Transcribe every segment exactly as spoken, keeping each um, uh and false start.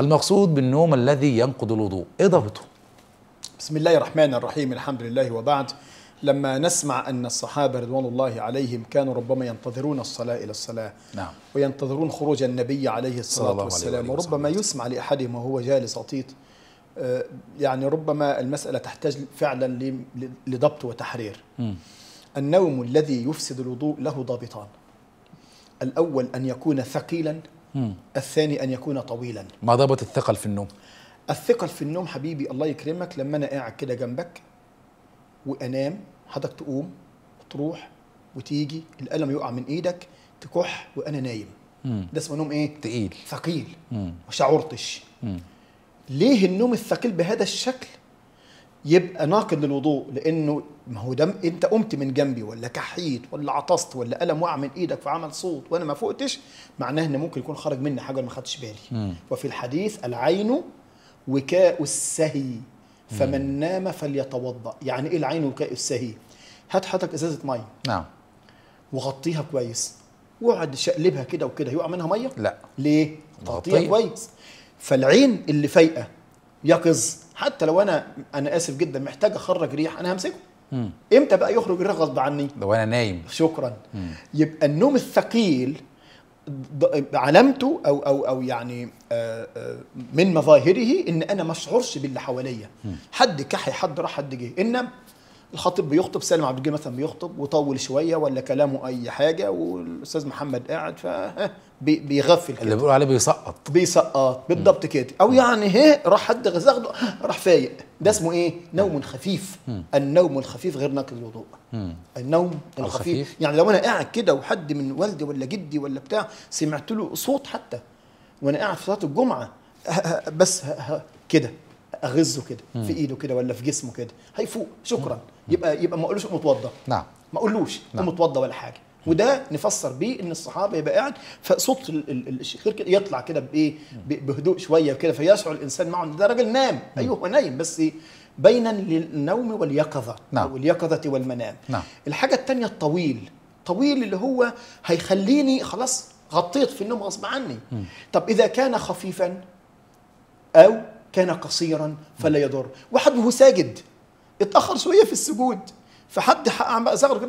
المقصود بالنوم الذي ينقض الوضوء، إيه ضابطه؟ بسم الله الرحمن الرحيم، الحمد لله وبعد. لما نسمع أن الصحابة رضوان الله عليهم كانوا ربما ينتظرون الصلاة إلى الصلاة، نعم، وينتظرون خروج النبي عليه الصلاة والسلام، وربما يسمع لأحدهم وهو جالس عطيط، يعني ربما المسألة تحتاج فعلا لضبط وتحرير. م. النوم الذي يفسد الوضوء له ضابطان: الأول أن يكون ثقيلا، الثاني أن يكون طويلا. ما ضابط الثقل في النوم؟ الثقل في النوم حبيبي الله يكرمك، لما أنا قاعد كده جنبك وأنام، حضرتك تقوم وتروح وتيجي، القلم يقع من إيدك، تكح وأنا نايم. مم. ده اسمه نوم إيه؟ تقيل، ثقيل، ما شعرتش. مم. ليه النوم الثقيل بهذا الشكل يبقى ناقض للوضوء؟ لأنه ما هو ده أنت قمت من جنبي ولا كحيت ولا عطست ولا قلم وقع من إيدك فعمل صوت وأنا ما فقتش، معناه إن ممكن يكون خرج مني حاجة وأنا ما خدتش بالي. مم. وفي الحديث: العين وكاء السهي فمن نام فليتوضأ. يعني إيه العين وكاء السهي؟ هات حضرتك إزازة مية، نعم، وغطيها كويس، واقعد شقلبها كده وكده، هيقع منها مية؟ لا. ليه؟ تغطيها كويس. فالعين اللي فايقة يقظ، حتى لو انا انا اسف جدا محتاج اخرج ريح انا همسكه. مم. امتى بقى يخرج الريح غصب عني؟ لو انا نايم. شكرا. مم. يبقى النوم الثقيل علامته او او او يعني آآ آآ من مظاهره ان انا ما اشعرش باللي حواليا، حد كحي، حد راح، حد جه. انما الخطيب بيخطب، سالم عبد الجليل مثلا بيخطب وطول شويه ولا كلامه اي حاجه، والاستاذ محمد قاعد ف بيغفل كده، اللي بيقولوا عليه بيسقط بيسقط بالضبط كده، او يعني هي راح حد غزاخده راح فايق. ده اسمه ايه؟ نوم خفيف. النوم الخفيف غير ناقض الوضوء. النوم الخفيف يعني لو انا قاعد كده وحد من والدي ولا جدي ولا بتاع سمعت له صوت، حتى وانا قاعد في صلاه الجمعه بس كده اغزه كده في ايده كده ولا في جسمه كده، هيفوق. شكرا. يبقى يبقى ما اقولوش قوم اتوضى، نعم، ما اقولوش قوم اتوضى ولا حاجه. وده نفسر بيه ان الصحابه يبقى قاعد فصوت الشخير كده يطلع كده بايه، بهدوء شويه كده، فيشعر الانسان معه ان ده راجل نام. ايوه هو نايم، بس بينا للنوم واليقظه، نعم، واليقظه والمنام. نعم. الحاجه الثانيه الطويل، طويل اللي هو هيخليني خلاص غطيت في النوم غصب عني. م. طب اذا كان خفيفا او كان قصيرا فلا يضر. واحد وهو ساجد اتأخر شوية في السجود، فحد زغر كده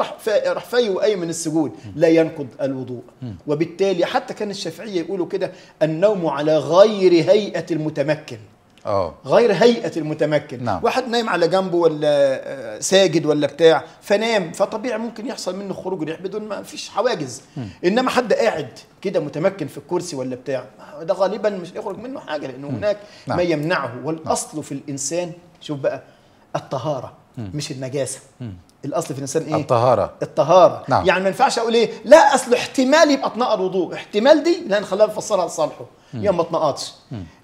راح فايق وقايم من السجود، لا ينقض الوضوء. وبالتالي حتى كان الشافعية يقولوا كده: النوم على غير هيئة المتمكن. اه غير هيئة المتمكن. نعم. واحد نايم على جنبه ولا ساجد ولا بتاع فنام، فطبيعي ممكن يحصل منه خروج ريح بدون ما فيش حواجز. م. انما حد قاعد كده متمكن في الكرسي ولا بتاع، ده غالبا مش هيخرج منه حاجة، لأنه هناك نعم. ما يمنعه. والأصل في الإنسان شوف بقى الطهارة، م. مش النجاسة. م. الأصل في الإنسان إيه؟ الطهارة. الطهارة، نعم. يعني ما ينفعش أقول إيه؟ لا أصله احتمال يبقى اتنقر وضوء، احتمال دي لا نخليها نفسرها لصالحه، يا ما اتنقطش.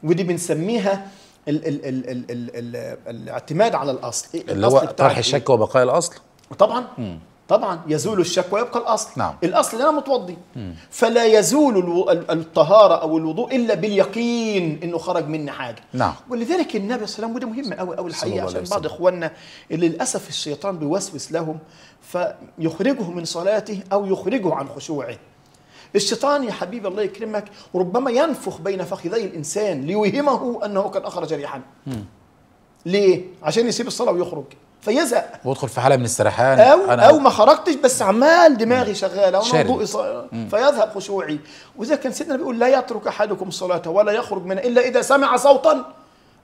ودي بنسميها ال ال ال ال ال ال الاعتماد على الأصل، اللي هو طرح الشك وبقاء الأصل. طبعًا. م. طبعًا يزول الشك ويبقى الأصل. نعم. الأصل إن أنا متوضي. م. فلا يزول الو... الطهارة أو الوضوء إلا باليقين إنه خرج مني حاجة. نعم. ولذلك النبي صلى الله عليه وسلم، وده مهم أوي أوي الحقيقة، عشان بعض إخواننا اللي للأسف الشيطان بيوسوس لهم فيخرجه من صلاته أو يخرجه عن خشوعه. الشيطان يا حبيبي الله يكرمك ربما ينفخ بين فخذي الإنسان ليوهمه أنه قد أخرج ريحًا. ليه؟ عشان يسيب الصلاة ويخرج. فيزهق ويدخل في حاله من السرحان، او أنا او ما خرجتش بس عمال دماغي شغاله وموضوعي صاير فيذهب خشوعي. واذا كان سيدنا بيقول: لا يترك احدكم صلاته ولا يخرج منها الا اذا سمع صوتا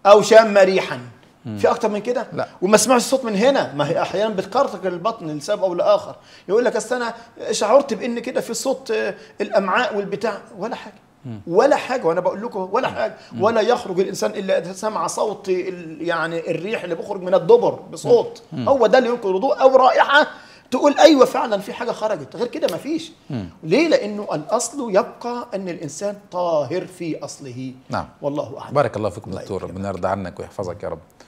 او شم ريحا. مم. في اكتر من كده؟ لا. وما سمعش الصوت من هنا، ما هي احيانا بتكرتك البطن لسبب او لاخر، يقول لك اصل انا شعرت بان كده في صوت الامعاء والبتاع، ولا حاجه. مم. ولا حاجه، وانا بقول لكم ولا حاجه. مم. ولا يخرج الانسان الا اذا سمع صوت يعني الريح اللي بيخرج من الدبر بصوت. مم. هو ده اللي ينقض الوضوء، او رائحه تقول ايوه فعلا في حاجه خرجت، غير كده ما فيش. ليه؟ لانه الاصل يبقى ان الانسان طاهر في اصله. نعم. والله اعلم. بارك الله فيكم دكتور، ربنا يرضى عنك ويحفظك يا رب.